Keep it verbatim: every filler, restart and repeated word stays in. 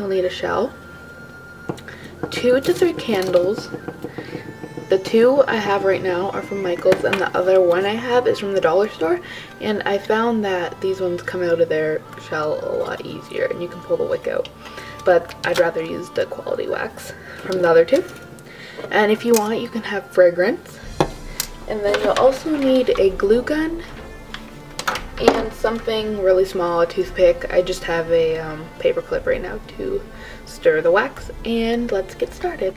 you'll need a shell, two to three candles. The two I have right now are from Michaels, and the other one I have is from the dollar store, and I found that these ones come out of their shell a lot easier and you can pull the wick out, but I'd rather use the quality wax from the other two. And if you want, you can have fragrance. And then you'll also need a glue gun and something really small, a toothpick. I just have a um, paper clip right now to stir the wax, and let's get started.